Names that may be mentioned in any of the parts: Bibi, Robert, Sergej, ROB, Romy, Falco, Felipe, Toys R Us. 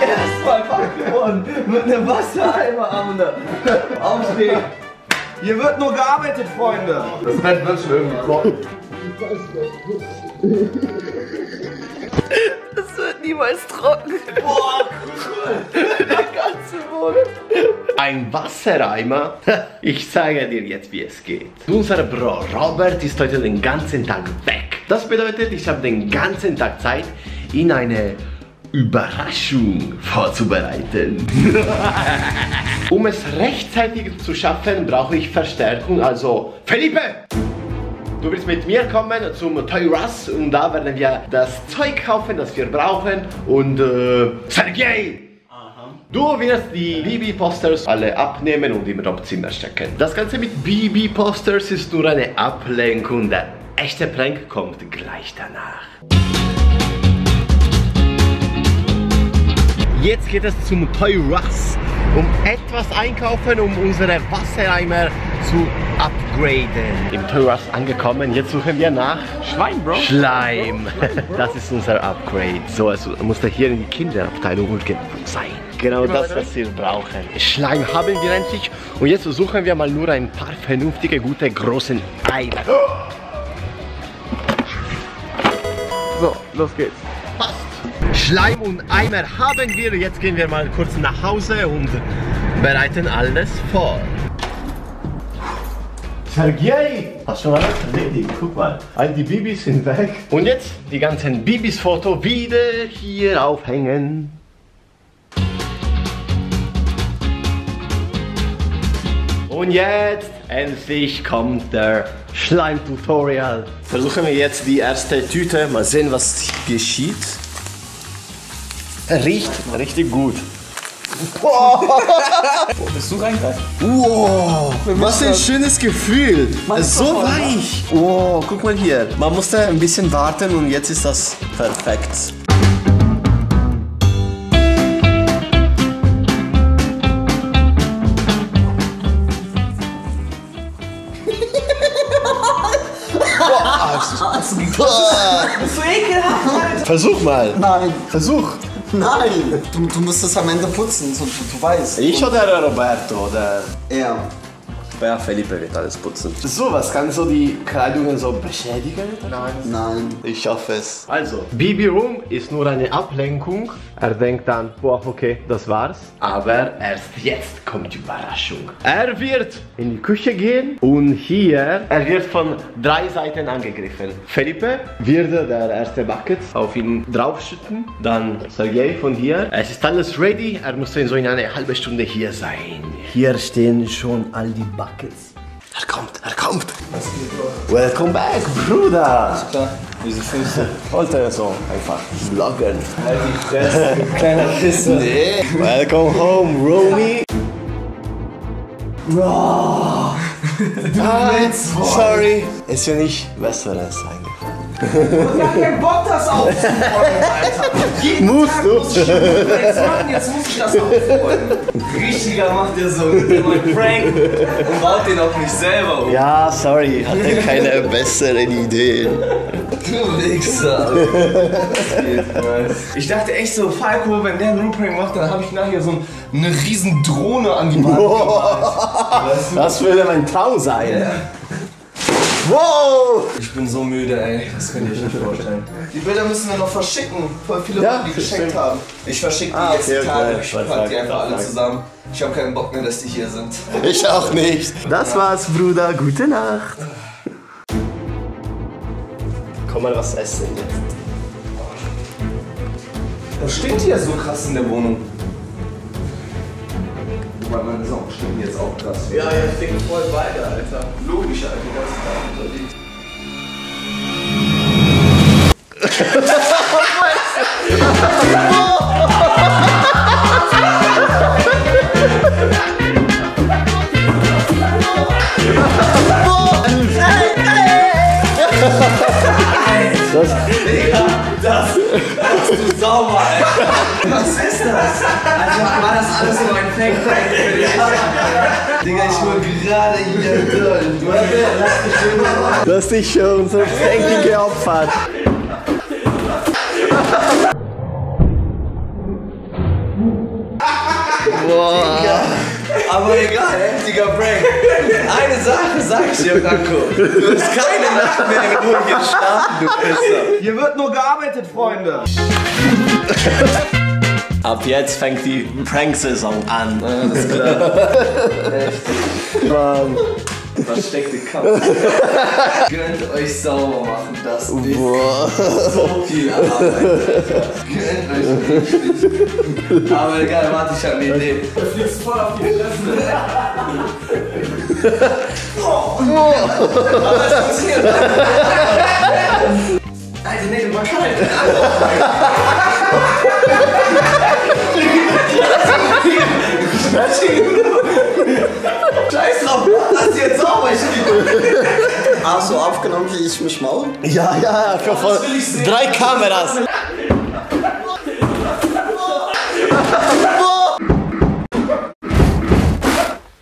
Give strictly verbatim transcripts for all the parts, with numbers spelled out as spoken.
Erstmal wach mit einem Wassereimer am Ende. Aufstehen. Hier wird nur gearbeitet, Freunde. Das Bett wird schön gekocht. Das wird niemals trocken. Boah, cool. Der ganze Boden. Ein Wassereimer? Ich zeige dir jetzt, wie es geht. Unser Bro Robert ist heute den ganzen Tag weg. Das bedeutet, ich habe den ganzen Tag Zeit, ihn eine Überraschung vorzubereiten. Um es rechtzeitig zu schaffen, brauche ich Verstärkung, also Felipe! Du willst mit mir kommen zum Toys R Us und da werden wir das Zeug kaufen, das wir brauchen. Und äh, Sergej! Du wirst die Bibi-Posters alle abnehmen und im Robzimmer stecken. Das Ganze mit Bibi-Posters ist nur eine Ablenkung. Der echte Prank kommt gleich danach. Jetzt geht es zum Toys R Us, um etwas einkaufen, um unsere Wassereimer zu upgraden. Im Toys R Us angekommen, jetzt suchen wir nach Schleim, Bro. Schleim. Das ist unser Upgrade. So, es musste hier in die Kinderabteilung sein. Genau das, was wir brauchen. Schleim haben wir endlich. Und jetzt suchen wir mal nur ein paar vernünftige, gute, großen Eimer. So, los geht's. Passt. Schleim und Eimer haben wir. Jetzt gehen wir mal kurz nach Hause und bereiten alles vor. Sergej! Hast schon alles erledigt? Guck mal, all die Bibis sind weg. Und jetzt die ganzen Bibis-Foto wieder hier aufhängen. Und jetzt endlich kommt der Schleim-Tutorial. Versuchen wir jetzt die erste Tüte. Mal sehen, was geschieht. Riecht richtig gut. Boah. Boah, bist du reingreifen? Wow, was ein schönes Gefühl. So weich. Wow, guck mal hier. Man musste ein bisschen warten und jetzt ist das perfekt. So ekelhaft. Versuch mal. Nein. Versuch. Nein! Du, du musst das am Ende putzen, so, du, du weißt. Ich oder Roberto oder? Er. Ja, Felipe wird alles putzen. So, was kann so die Kleidungen so beschädigen? Nein. Nein. Ich hoffe es. Also, Bibi Room ist nur eine Ablenkung. Er denkt dann, boah, okay, das war's. Aber erst jetzt kommt die Überraschung. Er wird in die Küche gehen und hier, er wird von drei Seiten angegriffen. Felipe wird der erste Bucket auf ihn draufschütten. Dann Sergej von hier. Es ist alles ready. Er muss in so in einer halben Stunde hier sein. Hier stehen schon all die Buckets. Er kommt, er kommt! Welcome back, Bruder! Alles klar, diese Füße. Wollte so einfach vloggen. Halt die Fresse, kleiner Pisse. Nee. Welcome home, Romy! Bro! Nein, sorry! Ist ja nicht Besseres eingefallen. Ich hab keinen Bock, das aufzuholen, Alter! Jeden musst Tag du! Muss ich das machen, jetzt muss ich das aufholen! Richtiger macht er so einen Prank und baut den auf mich selber um. Ja, sorry, hat er keine besseren Ideen. Du Wichser. Ich dachte echt so, Falco, wenn der einen Room-Prank macht, dann habe ich nachher so eine riesen Drohne an die Wand gemalt. Weißt du? Das würde mein Traum sein. Ja. Wow! Ich bin so müde, ey. Das kann ich mir nicht vorstellen. Die Bilder müssen wir noch verschicken. Voll viele, ja, die geschenkt haben. Ich verschicke die ah, jetzt okay, Tage. Okay. Ich pack die einfach alle zusammen. Ich habe keinen Bock mehr, dass die hier sind. Ich auch nicht. Das war's, Bruder. Gute Nacht. Komm mal was essen jetzt. Das stinkt hier so krass in der Wohnung. Weil meine Socken stinken jetzt auch krass. Ja, ja, ich denke voll beide, Alter. Logisch, Alter, das ist da unterliegt. Hey, hey! Das, Digga, das, das ist sauber, Alter. Was ist das? Also war das alles so ein Fake-Fake? Digga, ich war gerade hier drin. Du hast lass dich schon so fake geopfert. Boah. Aber egal, heftiger Prank. Eine Sache sag ich dir, Franco. Du hast keine Nacht mehr in Ruhe geschlafen, du Pisser. Hier wird nur gearbeitet, Freunde. Ab jetzt fängt die Prank-Saison an. Alles klar. Echt. Mann. Versteckte Kamera. Gönnt euch sauber machen, das Ding. Boah. So viel Arbeit. Gönnt euch richtig. Aber egal, warte, ich hab eine Idee. Du fliegst voll auf die Fresse. Oh, oh. Aber es funktioniert. Also, nee, du warst kalt. Scheiß drauf, das ist jetzt sauber, ich liebe. Hast du aufgenommen, wie ich mich maul? Ja, ja, ja, voll. Drei Kameras. We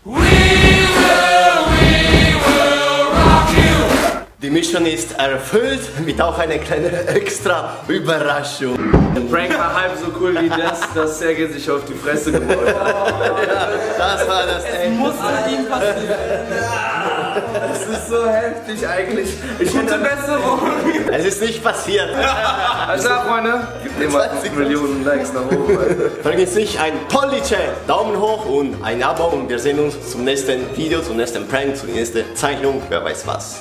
will, we will rock you. Die Mission ist erfüllt mit auch einer kleinen extra Überraschung. Der Prank war halb so cool wie das, dass Sergej sich auf die Fresse geholt hat. Ja, das war das Ding. Es muss mit ihm passieren. Das ist so heftig eigentlich. Ich hätte besser wollen. Es ist nicht passiert. Also Freunde, gebt mir mal fünf Millionen Likes nach oben. Vergesst nicht ein Polly-Chat, Daumen hoch und ein Abo. Und wir sehen uns zum nächsten Video, zum nächsten Prank, zur nächsten Zeichnung. Wer weiß was.